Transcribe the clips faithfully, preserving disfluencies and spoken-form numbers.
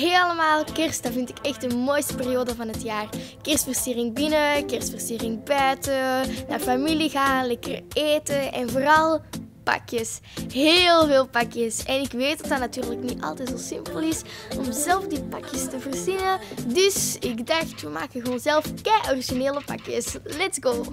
Hey allemaal, kerst dat vind ik echt de mooiste periode van het jaar. Kerstversiering binnen, kerstversiering buiten, naar familie gaan, lekker eten en vooral pakjes. Heel veel pakjes. En ik weet dat dat natuurlijk niet altijd zo simpel is om zelf die pakjes te verzinnen. Dus ik dacht, we maken gewoon zelf kei originele pakjes. Let's go!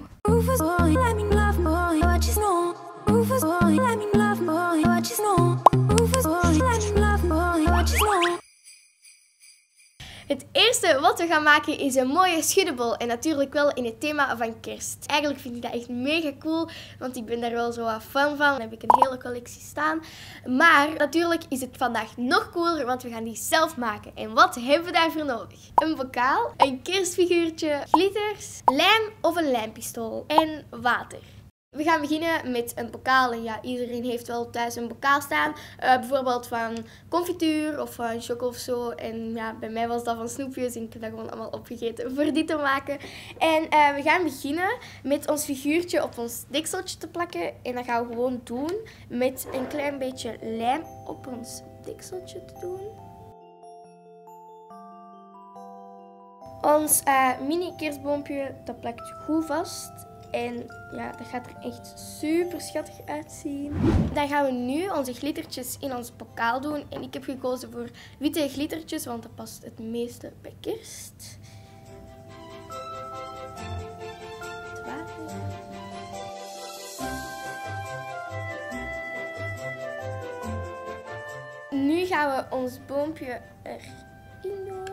Het eerste wat we gaan maken is een mooie schuddebol en natuurlijk wel in het thema van kerst. Eigenlijk vind ik dat echt mega cool, want ik ben daar wel zo wat fan van. Dan heb ik een hele collectie staan. Maar natuurlijk is het vandaag nog cooler, want we gaan die zelf maken. En wat hebben we daarvoor nodig? Een bokaal, een kerstfiguurtje, glitters, lijm of een lijmpistool en water. We gaan beginnen met een bokaal en ja, iedereen heeft wel thuis een bokaal staan. Uh, bijvoorbeeld van confituur of van choco of zo. En ja, bij mij was dat van snoepjes en ik heb dat gewoon allemaal opgegeten voor dit te maken. En uh, we gaan beginnen met ons figuurtje op ons dekseltje te plakken. En dat gaan we gewoon doen met een klein beetje lijm op ons dekseltje te doen. Ons uh, mini kerstboompje, dat plakt goed vast. En ja, dat gaat er echt super schattig uitzien. Dan gaan we nu onze glittertjes in ons bokaal doen. En ik heb gekozen voor witte glittertjes, want dat past het meeste bij kerst. Nu gaan we ons boompje erin doen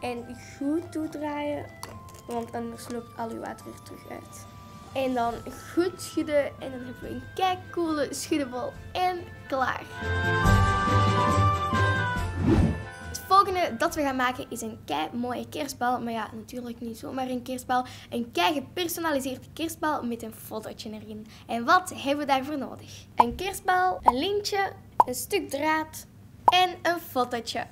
en goed toedraaien, want anders loopt al uw water er terug uit. En dan goed schudden en dan hebben we een kei coole schuddebol en klaar. Het volgende dat we gaan maken is een kei mooie kerstbal. Maar ja, natuurlijk niet zomaar een kerstbal. Een kei gepersonaliseerde kerstbal met een fotootje erin. En wat hebben we daarvoor nodig? Een kerstbal, een lintje, een stuk draad en een fotootje.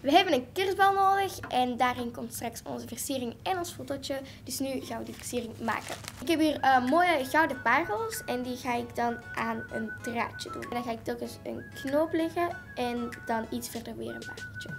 We hebben een kerstbal nodig en daarin komt straks onze versiering en ons fotootje. Dus nu gaan we die versiering maken. Ik heb hier uh, mooie gouden parels en die ga ik dan aan een draadje doen. En dan ga ik telkens een knoop leggen en dan iets verder weer een pareltje.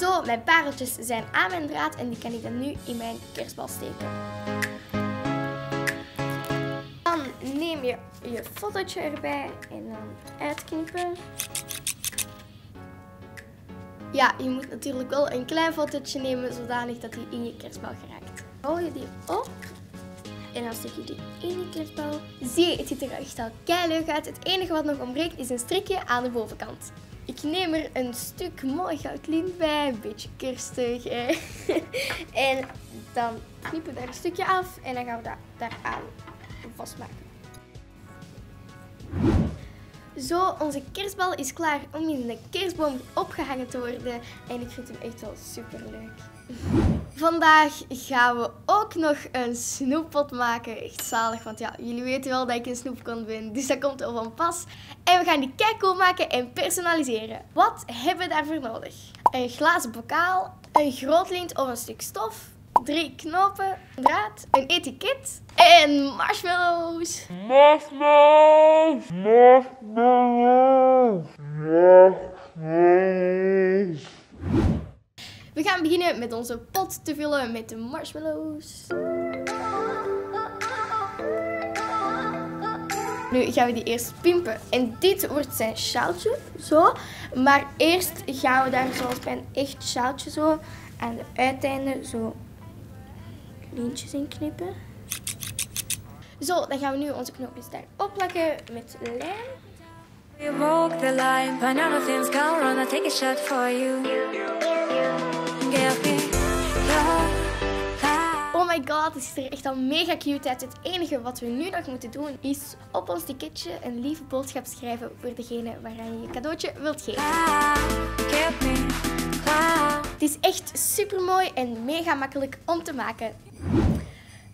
Zo, mijn pareltjes zijn aan mijn draad en die kan ik dan nu in mijn kerstbal steken. Dan neem je je fotootje erbij en dan uitknippen. Ja, je moet natuurlijk wel een klein fotootje nemen zodanig dat die in je kerstbal geraakt. Rol je die op. En dan steek je die in je kerstbal. Zie je, het ziet er echt al kei leuk uit. Het enige wat nog ontbreekt is een strikje aan de bovenkant. Ik neem er een stuk mooi goudlint bij, een beetje kerstig. Eh. En dan knippen we daar een stukje af en dan gaan we dat daaraan vastmaken. Zo, onze kerstbal is klaar om in de kerstboom opgehangen te worden. En ik vind hem echt wel super leuk. Vandaag gaan we ook nog een snoeppot maken. Echt zalig, want ja, jullie weten wel dat ik een snoepkont ben. Dus dat komt er van pas. En we gaan die kei cool maken en personaliseren. Wat hebben we daarvoor nodig? Een glazen bokaal, een groot lint of een stuk stof, drie knopen, een draad, een etiket en marshmallows. Marshmallows! Marshmallows! Marshmallows! We gaan beginnen met onze pot te vullen met de marshmallows. Nu gaan we die eerst pimpen. En dit wordt zijn sjaaltje, zo. Maar eerst gaan we daar zoals bij een echt sjaaltje zo aan de uiteinden zo lintjes in knippen. Zo, dan gaan we nu onze knoopjes daar opplakken met lijm. We walk the line, but now the things come wrong. I take a shot for you. Oh my god, het ziet er echt al mega cute uit. Het enige wat we nu nog moeten doen is op ons ticketje een lieve boodschap schrijven voor degene waaraan je je cadeautje wilt geven. Het is echt super mooi en mega makkelijk om te maken.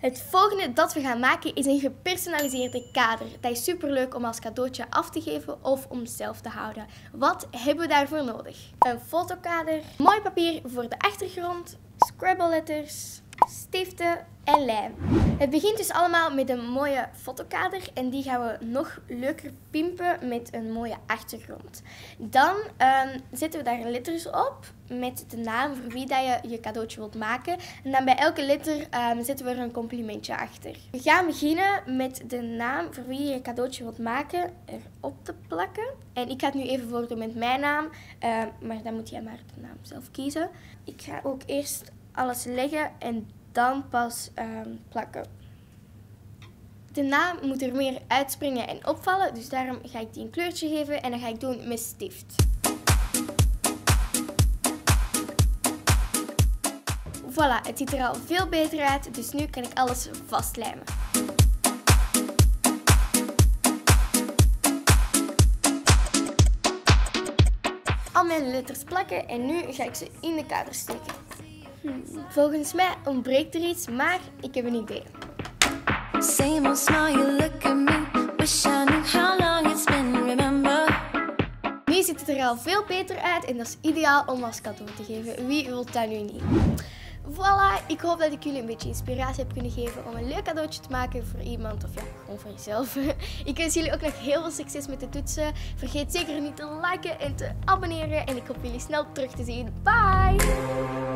Het volgende dat we gaan maken is een gepersonaliseerde kader. Dat is superleuk om als cadeautje af te geven of om zelf te houden. Wat hebben we daarvoor nodig? Een fotokader, mooi papier voor de achtergrond, Scrabble letters, stiften en lijm. Het begint dus allemaal met een mooie fotokader en die gaan we nog leuker pimpen met een mooie achtergrond. Dan um, zetten we daar letters op met de naam voor wie dat je je cadeautje wilt maken. En dan bij elke letter um, zetten we er een complimentje achter. We gaan beginnen met de naam voor wie je je cadeautje wilt maken erop te plakken. En ik ga het nu even voordoen met mijn naam, um, maar dan moet jij maar de naam zelf kiezen. Ik ga ook eerst alles leggen en dan pas um, plakken. De naam moet er meer uitspringen en opvallen, dus daarom ga ik die een kleurtje geven en dat ga ik doen met stift. Voilà, het ziet er al veel beter uit, dus nu kan ik alles vastlijmen. Al mijn letters plakken en nu ga ik ze in de kader steken. Volgens mij ontbreekt er iets, maar ik heb een idee. Nu ziet het er al veel beter uit en dat is ideaal om als cadeau te geven. Wie wil dat nu niet? Voilà, ik hoop dat ik jullie een beetje inspiratie heb kunnen geven om een leuk cadeautje te maken voor iemand of ja, gewoon voor jezelf. Ik wens jullie ook nog heel veel succes met de toetsen. Vergeet zeker niet te liken en te abonneren en ik hoop jullie snel terug te zien. Bye!